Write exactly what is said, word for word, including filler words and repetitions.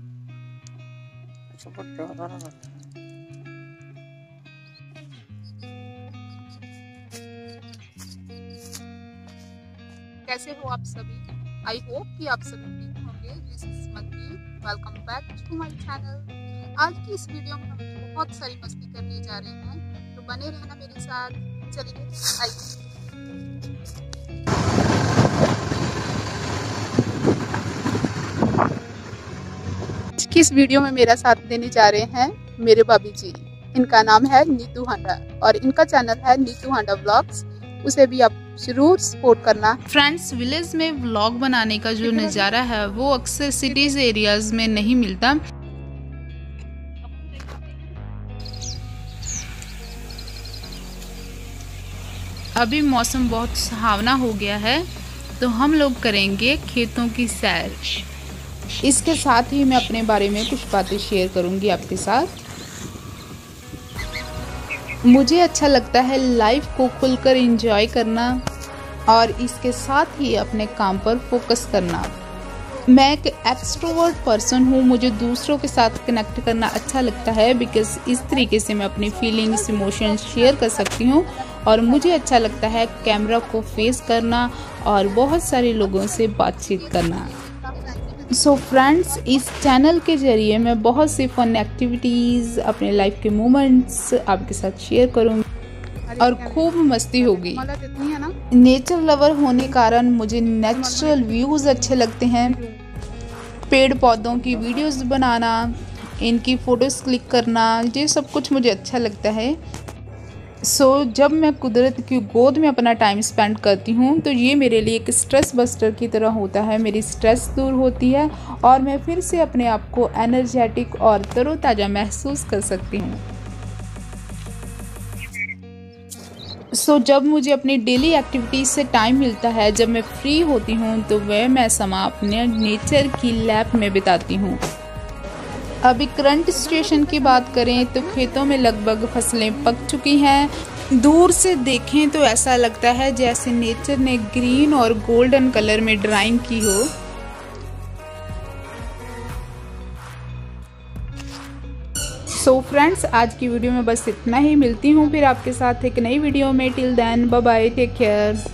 अच्छा पट्टा वाला ना कैसे हो आप सभी। आई होप कि आप सभी ठीक होंगे। दिस इज मंदी, welcome back to my channel. आज की इस वीडियो में हम बहुत सारी मस्ती करने जा रहे हैं, तो बने रहना मेरे साथ। चलिए आइए, आज की इस वीडियो में मेरा साथ देने जा रहे हैं मेरे भाभी जी। इनका नाम है नीतू हांडा और इनका चैनल है नीतू हांडा ब्लॉग्स, उसे भी आप जरूर सपोर्ट करना। फ्रेंड्स, विलेज में व्लॉग बनाने का जो नज़ारा है वो अक्सर सिटीज एरियाज में नहीं मिलता। अभी मौसम बहुत सुहावना हो गया है, तो हम लोग करेंगे खेतों की सैर। इसके साथ ही मैं अपने बारे में कुछ बातें शेयर करूंगी आपके साथ। मुझे अच्छा लगता है लाइफ को खुलकर एंजॉय करना और इसके साथ ही अपने काम पर फोकस करना। मैं एक एक्सट्रोवर्ट पर्सन हूँ, मुझे दूसरों के साथ कनेक्ट करना अच्छा लगता है, बिकॉज इस तरीके से मैं अपनी फीलिंग्स, इमोशंस शेयर कर सकती हूँ। और मुझे अच्छा लगता है कैमरा को फेस करना और बहुत सारे लोगों से बातचीत करना। सो so फ्रेंड्स, इस चैनल के ज़रिए मैं बहुत सी फन एक्टिविटीज़, अपने लाइफ के मोमेंट्स आपके साथ शेयर करूँगी और खूब मस्ती होगी। नेचर लवर होने कारण मुझे नेचुरल व्यूज़ अच्छे लगते हैं। पेड़ पौधों की वीडियोस बनाना, इनकी फ़ोटोज़ क्लिक करना, ये सब कुछ मुझे अच्छा लगता है। सो so, जब मैं कुदरत की गोद में अपना टाइम स्पेंड करती हूँ तो ये मेरे लिए एक स्ट्रेस बस्टर की तरह होता है। मेरी स्ट्रेस दूर होती है और मैं फिर से अपने आप को एनर्जेटिक और तरोताज़ा महसूस कर सकती हूँ। सो so, जब मुझे अपनी डेली एक्टिविटीज़ से टाइम मिलता है, जब मैं फ्री होती हूँ, तो वह मैं समा अपने नेचर की लैप में बिताती हूँ। अभी करंट सिचुएशन की बात करें तो खेतों में लगभग फसलें पक चुकी हैं। दूर से देखें तो ऐसा लगता है जैसे नेचर ने ग्रीन और गोल्डन कलर में ड्राइंग की हो। सो फ्रेंड्स, आज की वीडियो में बस इतना ही। मिलती हूँ फिर आपके साथ एक नई वीडियो में। Till then, bye bye, take care.